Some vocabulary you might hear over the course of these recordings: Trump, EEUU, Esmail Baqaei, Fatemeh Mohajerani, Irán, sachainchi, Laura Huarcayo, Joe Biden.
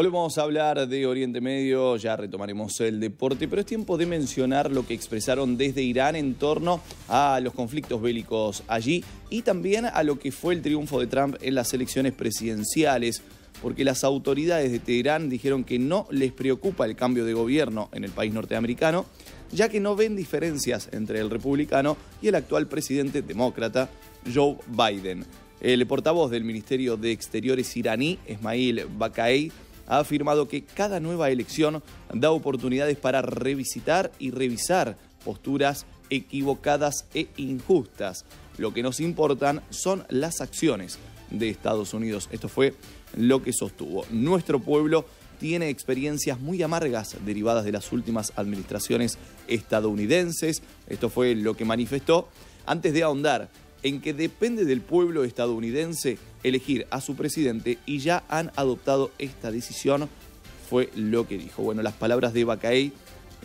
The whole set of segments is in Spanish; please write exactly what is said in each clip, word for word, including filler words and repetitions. Volvemos a hablar de Oriente Medio, ya retomaremos el deporte, pero es tiempo de mencionar lo que expresaron desde Irán en torno a los conflictos bélicos allí y también a lo que fue el triunfo de Trump en las elecciones presidenciales, porque las autoridades de Teherán dijeron que no les preocupa el cambio de gobierno en el país norteamericano, ya que no ven diferencias entre el republicano y el actual presidente demócrata Joe Biden. El portavoz del Ministerio de Exteriores iraní, Esmail Baqaei, ha afirmado que cada nueva elección da oportunidades para revisitar y revisar posturas equivocadas e injustas. Lo que nos importan son las acciones de Estados Unidos. Esto fue lo que sostuvo. Nuestro pueblo tiene experiencias muy amargas derivadas de las últimas administraciones estadounidenses. Esto fue lo que manifestó antes de ahondar en que depende del pueblo estadounidense elegir a su presidente y ya han adoptado esta decisión, fue lo que dijo. Bueno, las palabras de Baqaei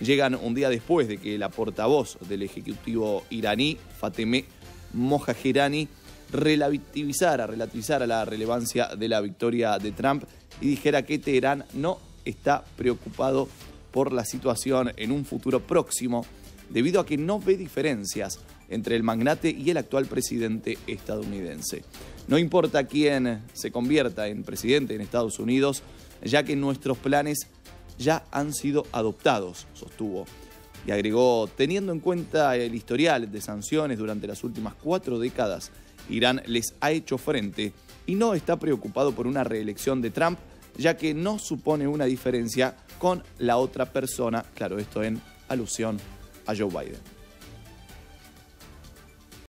llegan un día después de que la portavoz del Ejecutivo iraní, Fatemeh Mohajerani, relativizara, relativizara la relevancia de la victoria de Trump y dijera que Teherán no está preocupado por la situación en un futuro próximo, debido a que no ve diferencias entre el magnate y el actual presidente estadounidense. No importa quién se convierta en presidente en Estados Unidos, ya que nuestros planes ya han sido adoptados, sostuvo. Y agregó, teniendo en cuenta el historial de sanciones durante las últimas cuatro décadas, Irán les ha hecho frente y no está preocupado por una reelección de Trump, ya que no supone una diferencia con la otra persona, claro, esto en alusión a Joe Biden.